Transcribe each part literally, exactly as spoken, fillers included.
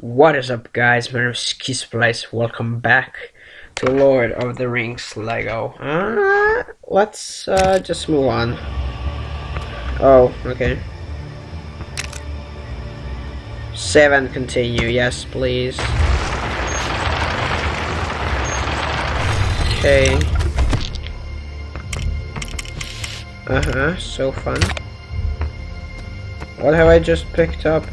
What is up, guys? My name is Skysoaplies. Welcome back to Lord of the Rings Lego. Uh, let's uh, just move on. Oh, okay. Save and continue. Yes, please. Okay. Uh-huh, so fun. What have I just picked up?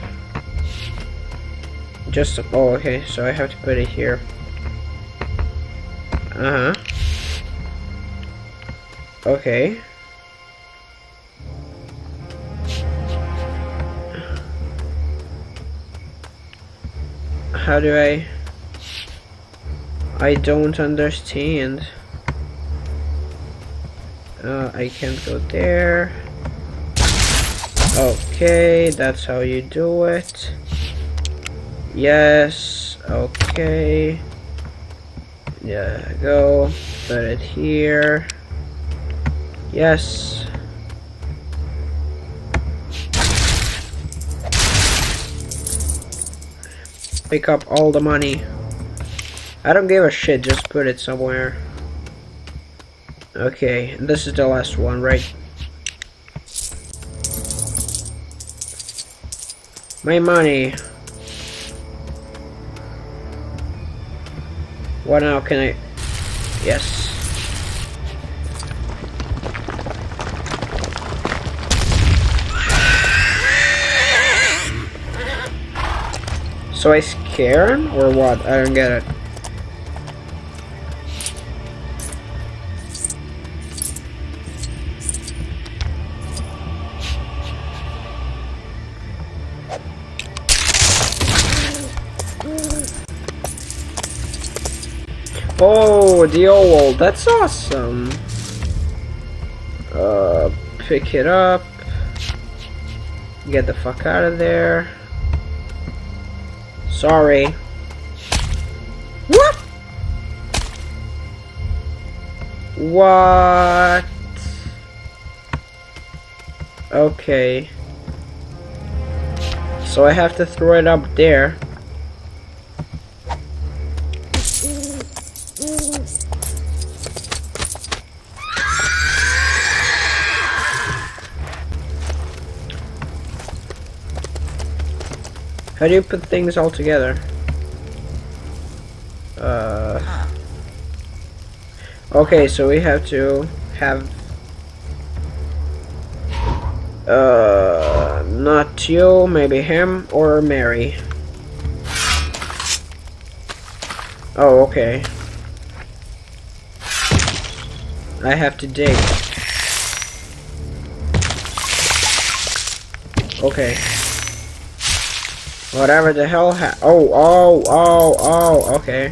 Just oh, okay, so I have to put it here. Uh huh. Okay. How do I? I don't understand. Uh, I can't go there. Okay, that's how you do it. Yes, okay. Yeah, go. Put it here. Yes. Pick up all the money. I don't give a shit, just put it somewhere. Okay, this is the last one, right? My money. What now can I? Yes. So I scare him or what? I don't get it. Oh, the owl, that's awesome. Uh, pick it up. Get the fuck out of there. Sorry. What? What? Okay. So I have to throw it up there. How do you put things all together? Uh, okay, so we have to have uh, not you, maybe him or Mary. Oh, okay. I have to dig. Okay. Whatever the hell ha- oh, oh, oh, oh, okay.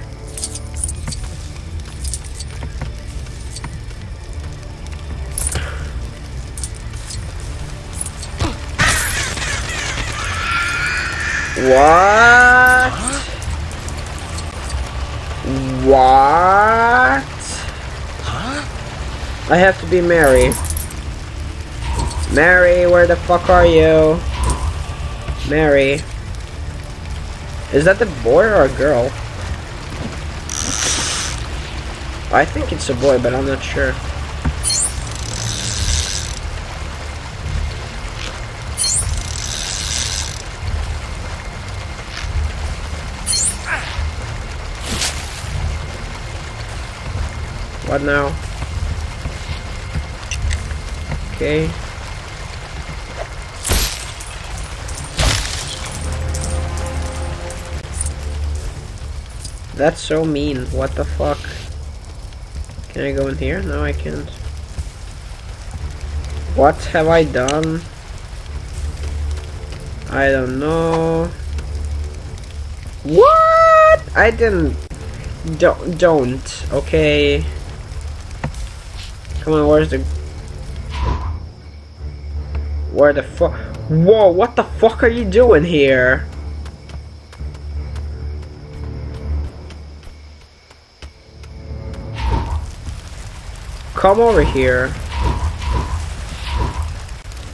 What? What? Huh? I have to be Mary. Mary, where the fuck are you? Mary. Is that the boy or a girl? I think it's a boy, but I'm not sure. What now? Okay. That's so mean. What the fuck? Can I go in here? No, I can't. What have I done? I don't know. What? I didn't. Don't. Don't. Okay. Come on. Where's the? Where the fuck? Whoa! What the fuck are you doing here? Come over here.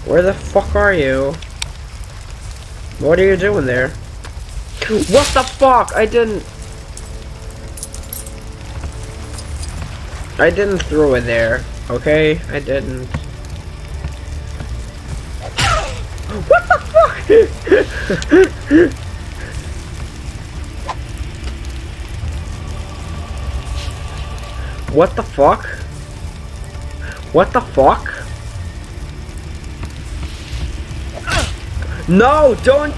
Where the fuck are you? What are you doing there? What the fuck? I didn't... I didn't throw it there, okay? I didn't. What the fuck? What the fuck? What the fuck? No, don't!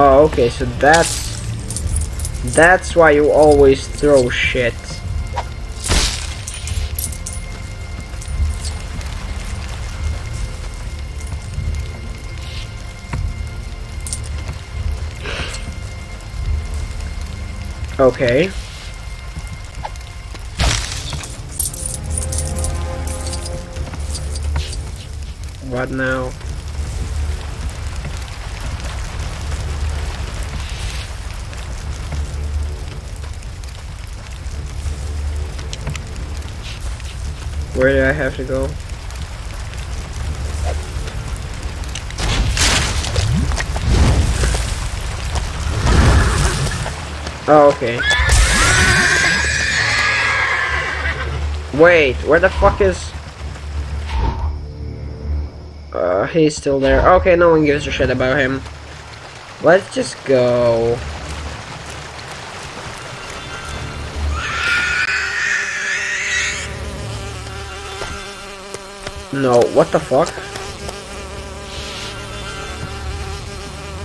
Oh, okay, so that's... That's why you always throw shit. Okay. What now? Where do I have to go? Oh, okay. Wait, where the fuck is... Uh, he's still there. Okay, no one gives a shit about him. Let's just go. No, what the fuck?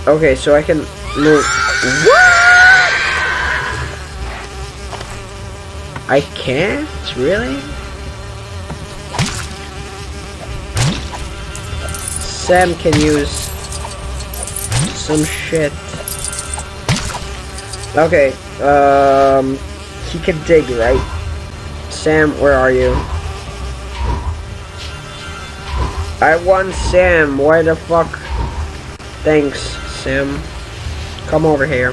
Okay, so I can move. What? I can't? Really? Sam can use some shit. Okay, um... he can dig, right? Sam, where are you? I want Sam, why the fuck? Thanks, Sam. Come over here.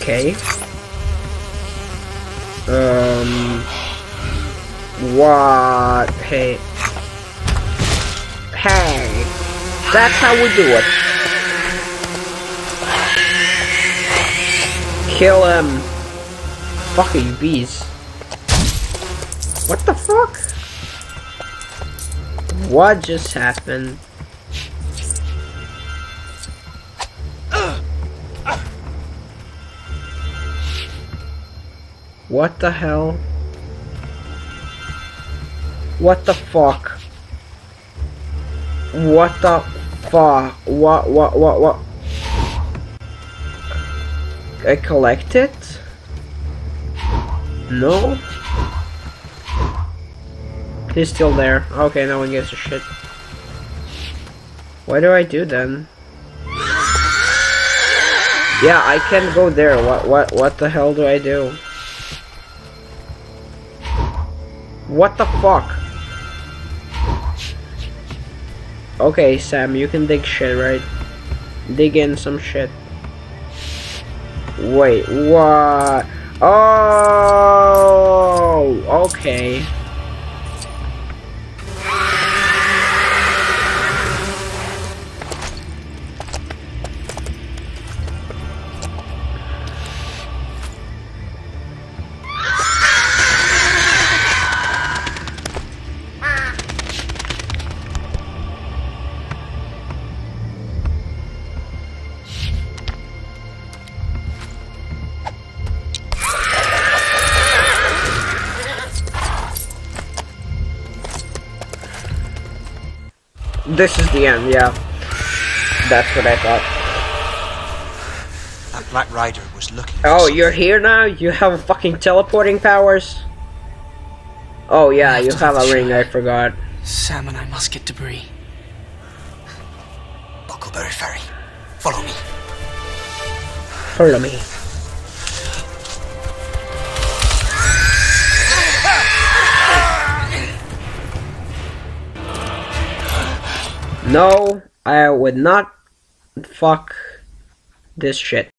Okay. Um... What? Hey. Hey! That's how we do it. Kill him. Fuck are you bees? What the fuck? What just happened? What the hell? What the fuck? What the fuck? What, what, what, what? I collect it? No? He's still there. Okay, no one gives a shit. What do I do then? Yeah, I can't go there. What what what the hell do I do? What the fuck? Okay, Sam, you can dig shit, right? Dig in some shit. Wait, what? Oh, okay. This is the end, yeah. That's what I thought. That Black Rider was looking at Oh, you're here now? You have fucking teleporting powers? Oh yeah, you have a ring, I forgot. Sam and I must get to Bree. Bucklebury Ferry. Follow me. Follow me. No, I would not fuck this shit.